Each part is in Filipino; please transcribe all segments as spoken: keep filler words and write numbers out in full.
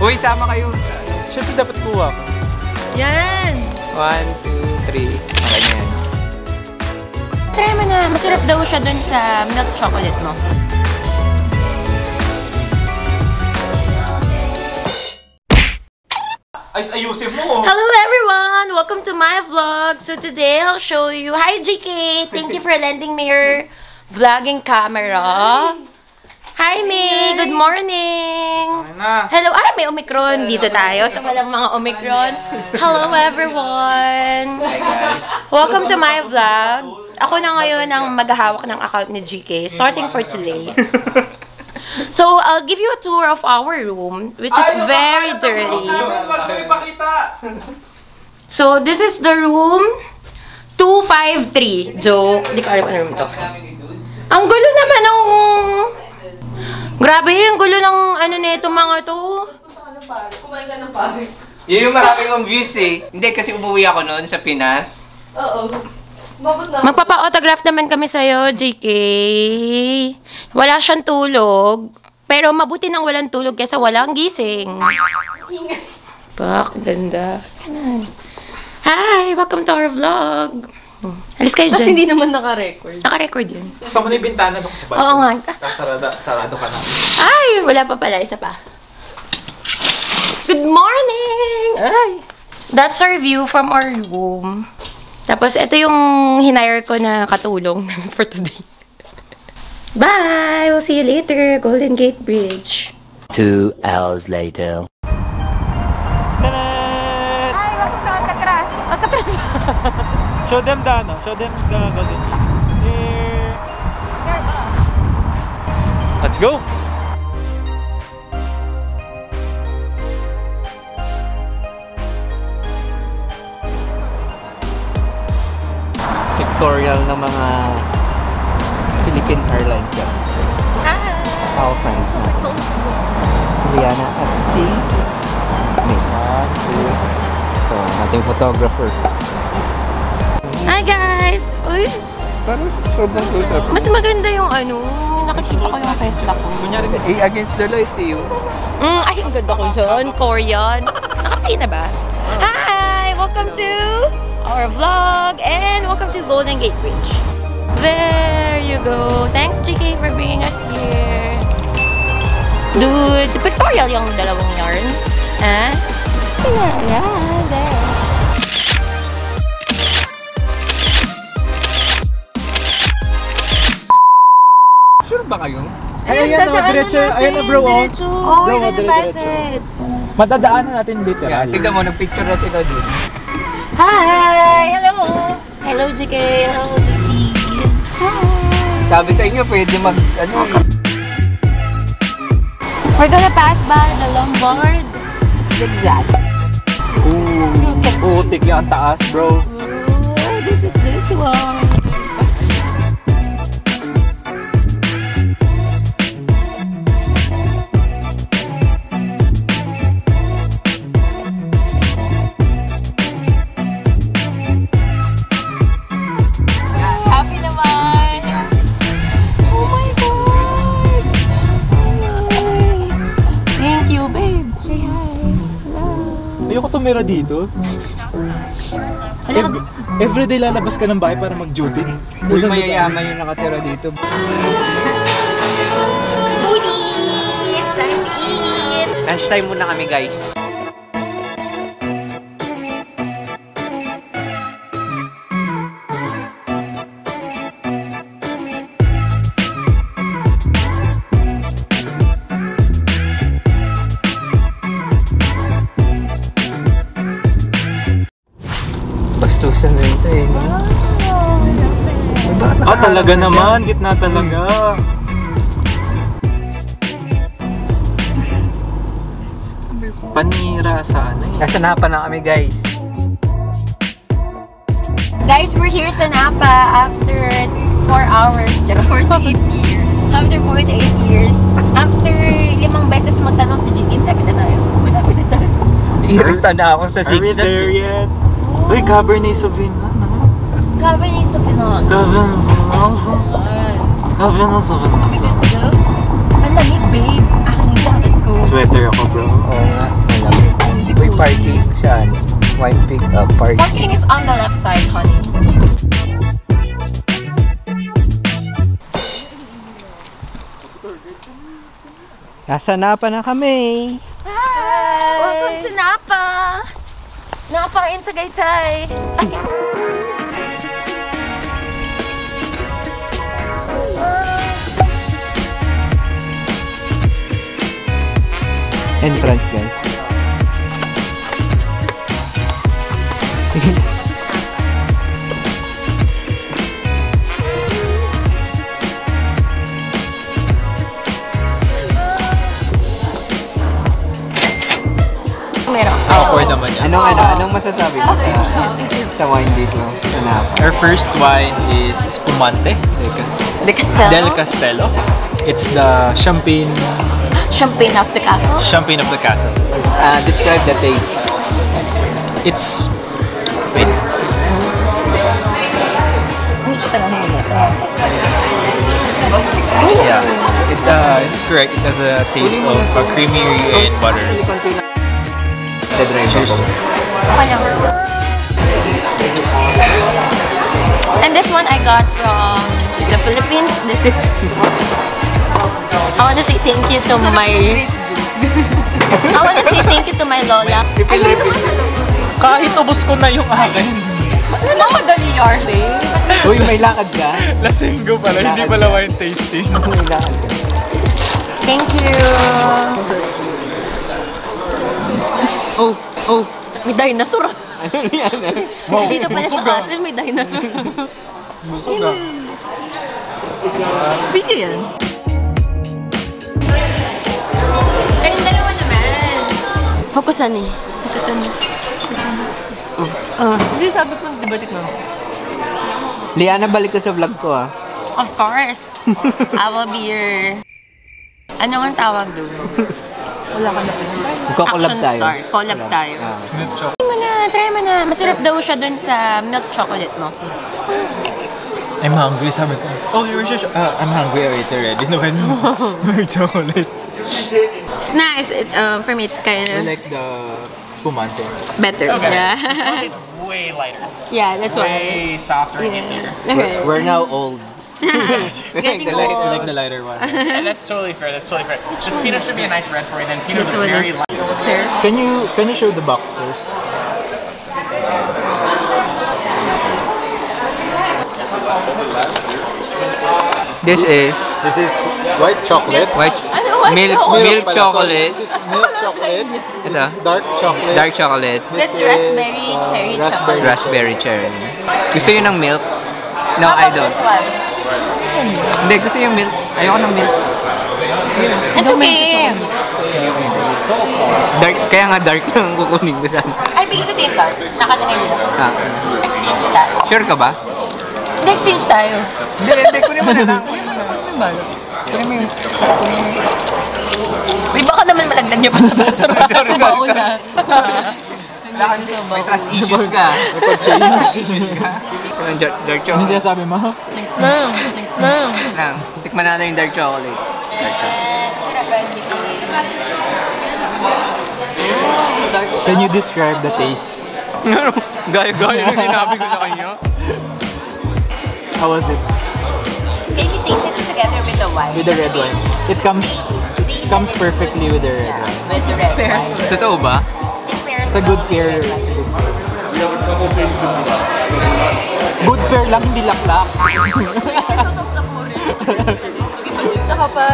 Uy, sama kayo. Siyempre dapat kuha ko. Yan! One, two, three. Ganyan. Try mo na. Masarap daw siya dun sa milk chocolate mo. Hello everyone! Welcome to my vlog. So today I'll show you. Hi G K! Thank you for lending me your vlogging camera. Hi May! Good morning! Hello! Ah, may Omicron dito tayo. So walang mga Omicron. Hello everyone! Hi guys! Welcome to my vlog. Ako na ngayon ang maghahawak ng account ni G K. Starting for today. So, I'll give you a tour of our room, which is very dirty. So, this is the room two five three. Joke. Hindi ko alam ano room to. Ang gulo naman ng... Grabe, ang gulo ng ano na ito, mga to. Kumain ka ng Paris. Yung marami kong views eh. Hindi, kasi umuwi ako noon sa Pinas. Oo. Magpapa-autograph naman kami sa'yo, G K. Wala siyang tulog. Pero mabuti nang walang tulog kaysa walang gising. Bak, ganda. Hi! Welcome to our vlog. Alis kayo dyan. Tapos hindi naman naka-record. Naka-record yun. Saan mo na yung bintana doon sa balcony? Oo nga. Tapos sarado ka na. Ay! Wala pa pala. Isa pa. Good morning! Ay! That's our view from our room. Tapos, ito yung hinire ko na katulong for today. Bye! We'll see you later, Golden Gate Bridge. Two hours later. Ta-da! Hi! Welcome to Alcatraz! Alcatraz! Show them the, no? Show them the Golden Gate. Here! There ba? Let's go! Tutorial ng mga Philippine Airlines guys. Ah! Our friends natin. Si Liana at si Nick. Ito, nating photographer. Hi guys! Uy! Parang sobrang close-up. Mas maganda yung ano, nakikita ko yung Tesla ko. Kunyari, eh, against the light eh. Mm, ay, ang ganda ko dyan. Korean. Nakapay na ba? Hi! Welcome to our vlog and welcome to Golden Gate Bridge. There you go. Thanks G K for bringing us here. Dude, pictorial yung dalawang yarn. Ah? Yeah, yeah, there. Sure ba kayo? Ay, ayan na, diretso. Ayan na bro. Oh, we're gonna pass it. Matadaanan natin dito. Yeah, tignan mo, nagpicture na sila dito. Hi! Hello! Hello, G K! Hello, G K! Hi! Sabi sa inyo, pwede mag... Ano? We're gonna pass by the Lombard Zigzag. Ooh! Utik niya ang taas, bro! Ooh! This is this one! Tumira dito. Ev Everyday lalabas ka ng bahay para mag-duty. Uy, mayayama yung nakatira dito. Foodie! It's time to eat! Lunch time muna kami, guys. Ah, talaga naman, gitna talaga. Panira sana eh. Nasa Napa na kami, guys. Guys, we're here sa Napa after four hours, forty-eight years. After forty-eight years, after limang beses magtanong si G K, malapit na tayo. Malapit na tayo. Irita na ako sa six. Are we there yet? Uy, Cabernet Sauvignon. Cabernet Sauvignon. Cabernet Sauvignon. Cabernet Sauvignon. Ang lamig, babe. Ang lamig ko. Sweater ako, bro. Oo nga. parking siya. Wine pick-up parking. Parking is on the left side, honey. Nasa Napa na kami. Hi! Welcome to Napa! Napa in Tagaytay! Entrance, guys. Meron. Oh, okay naman yan. Anong, ano, anong masasabi mo sa, sa wine dito? Sa Napa? Our first wine is Spumante del Castello. Del Castello. It's the champagne... Champagne of the castle? Champagne of the castle. Uh, describe the taste. It's... Wait. Yeah. It, uh, it's correct. It has a taste of uh, creamy and butter. Cheers. And this one I got from the Philippines. This is... I want to say thank you to my... I want to say thank you to my Lola. Kahit ubos ko na yung akin. Ano madali yung arling? Uy, may lakad ka? Lasinggo pala, hindi pala wine tasting. May lakad ka. Thank you! Oh, oh, may dinosaur! Ano yan? Dito pala sa castle, may dinosaur. Video yan? Fokusan eh. Fokusan eh. Fokusan eh. Oh. Hindi, sabi ko mag-dibalik mo. Liana, balik ko sa vlog ko ah. Of course. I will be your... Ano ang tawag doon? Wala ka na pala. Action star. Collab tayo. Try mo na, try mo na. Masarap daw siya doon sa milk chocolate mo. I'm hungry, sabi ko. Oh, you were just... Uh, I'm hungry already. No, I know. Milk chocolate. It's nice. It, um, for me, it's kind of... I like the Spumante. Better. Okay. Yeah. It's way lighter. Yeah, that's why. Way what softer yeah. and easier. Okay. We're, we're now old. Getting the old. I like the lighter one. And that's totally fair. That's totally fair. This peanut should be a nice red for you. Then peanuts are very light. There. Can you can you show the box first? This is this is white chocolate, white milk, milk, milk chocolate. This is milk chocolate. This is dark chocolate. Dark chocolate. This is raspberry uh, cherry chocolate. Raspberry cherry. Gusto yun ng milk? No, I don't. Hindi, gusto yung milk. Ayoko ng milk. It's okay. Dark, kaya nga dark lang kukunin ko saan. Ay, bigyan ko sa'yo dark. Nakatahin mo. Exchange that. Sure ka ba? Hindi, exchange tayo. Hindi, hindi. Kunin mo na lang. Kunin mo yung food ng balot. Kunin mo yung... Uy, baka naman malagdan niya pa sa basura. Sa baon na. May trust issues ka. May pag-change issues ka. Dark chocolate. Ano siya sabi mo? Thanks na. Thanks na. Tikman na natin yung dark chocolate. Can you describe the taste? Gaya-gaya yung sinabi ko sa kanya. How was it? Can you taste it together with the wine? With the red wine. It comes it comes perfectly with the red yeah, wine. With the red wine. Totoo ba? It pairs it's a good pair. We have a couple things in the back. Good pair lang, hindi laklak. Laklak mo rin. Iba-dibsa ka pa.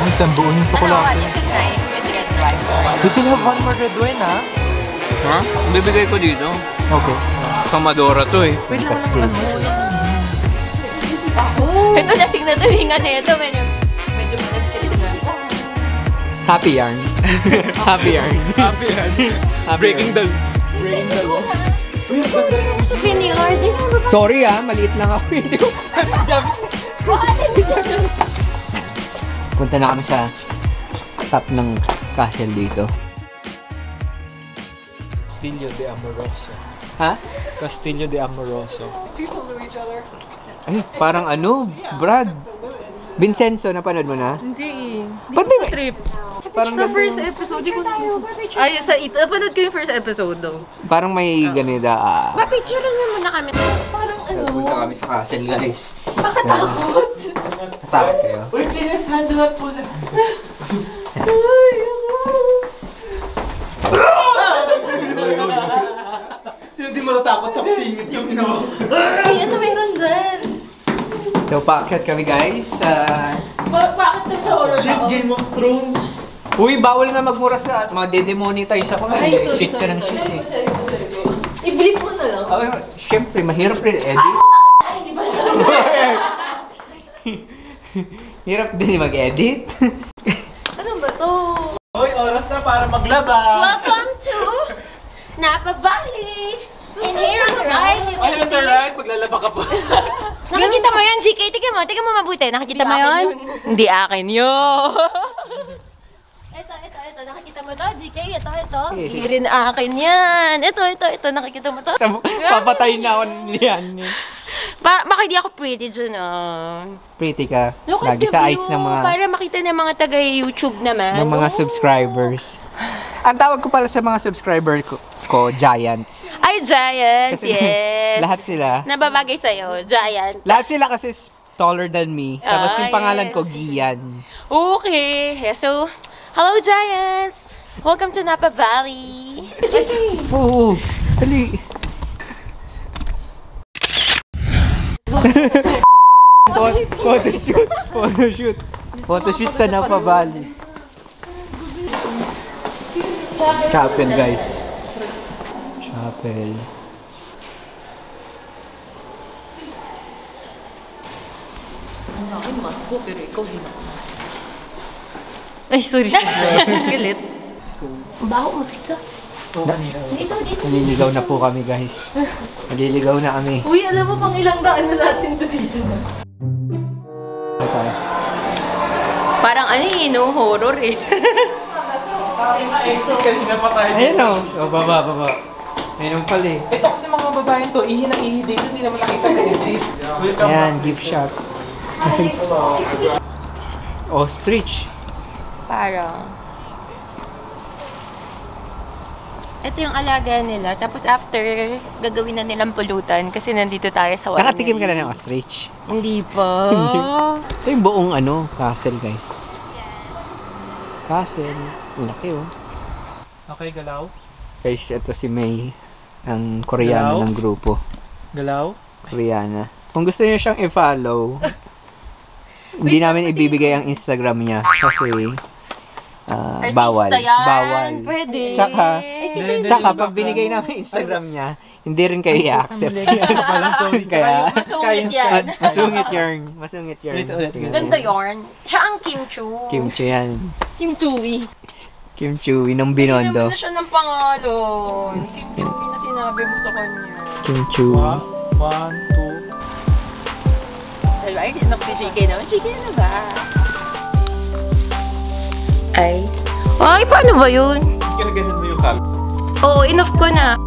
Ang isang buo yung chocolate. Ano, is it nice with red wine? We still have one more red wine, ha? Ha? Bibigay ko dito. Okay. Kamadora to eh. Wait, Castillo. Oh! Ito lasing na tuwingan na ito. Medyo, medyo malasin na. Happy yarn. Happy yarn. Happy yarn. Breaking the... Breaking the law. Uy, ang ganda na ako sa vineyard. Sorry ah, maliit lang ako. Hindi ko pa. Jump shot. Punta na kami sa top ng castle dito. Castello di Amorosa. Ha? Castello di Amorosa. People know each other. Ay, parang ano, Brad. Vincenzo, napanood mo na? Hindi eh. Hindi ko trip. Parang sa first episode, di ko tayo. Ay, sa it. Napanood ko yung first episode daw. Parang may ganida. Papicture nyo muna kami. Parang ano. Punta kami sa castle, guys. Bakit takot? Takot kayo. Uy, please, handle out po na. Uy, ako. Sino di matatakot sa singit yung ginawa? Uy, ano mayroon dyan? So, paakyat kami, guys. Paakyat kami sa horror ako. Shit, Game of Thrones! Uy, bawal nga magmura sa... Madedemonetize ako na. Shit ka ng shit eh. I-blip mo na lang. Okay, siyempre, mahirap rin edit. Ay, di ba? Hirap din mag-edit. Ano ba to? Uy, oras na para maglaba! Welcome to Napa Valley! And here on the right, you can see... Ay, on the right, maglalaba ka po. Nakikita mo yun, G K? Tignan mo, tignan mo mabuti. Nakikita mo yun? Hindi akin yun. Ito, ito, ito. Nakikita mo ito, G K? Ito, ito. Hindi rin akin yan. Ito, ito, ito. Nakikita mo ito. Papatay na ako niyan. Baka hindi ako pretty dyan, oh. Pretty ka. Lagi sa eyes ng mga... Para makita ng mga taga-YouTube naman. Ng mga subscribers. Ang tawag ko pala sa mga subscriber ko, ko Giants. Ay, Giants, kasi yes. Lahat sila. Nababagay sa'yo, Giant. Lahat sila kasi taller than me. Ah, tapos yung pangalan yes. ko, Gian. Okay. So, hello, Giants. Welcome to Napa Valley. Oo, dali. Photoshoot, photoshoot. Photoshoot sa Napa Valley. Chapel, guys. Chapel. Sa akin, masko, pero ikaw din ako. Ay, sorry. Galit. Baho, makita. Dito, dito. Naliligaw na po kami, guys. Naliligaw na kami. Uy, alam mo pang ilang daan na natin ito dito. Parang ano yun, no? Horror eh. Exit kanina pa tayo. Ayun o. O, baba, baba. Mayroon pala eh. Ito kasi mga babaeng to, ihi ng ihi dito, hindi naman nakita ng exit. Ayan, gift shop. Ostrich. Parang. Ito yung alaga nila. Tapos after, gagawin na nilang pulutan kasi nandito tayo sa winery. Nakatikim ka na ng ostrich? Hindi pa. Ito yung buong ano, castle, guys. Castle. Laki, oh. Okay, galaw. Guys, ito si May, ang Koreana ng grupo. Galaw? Koreana. Kung gusto niyo siyang i-follow, hindi namin ibibigay ang Instagram niya kasi uh, bawal. Bawal. Pwede. Tsaka, tsaka pag binigay namin Instagram niya, hindi rin kayo i-accept. Kaya, masungit yan. Masungit yarn. Masungit yarn. Ganda yarn. Siya ang kimchi. Kimchi yan. Kimchi. Kim Chewy ng Binondo. Hindi naman na siya ng pangalon. Kim Chewy na sinabi mo sa kanya. Kim Chewy. One, two. Diba? Ay, sinok si G K naman. G K na ba? Ay. Ay, paano ba yun? Hindi ka na ganun mo yung cam. Oo, enough ko na.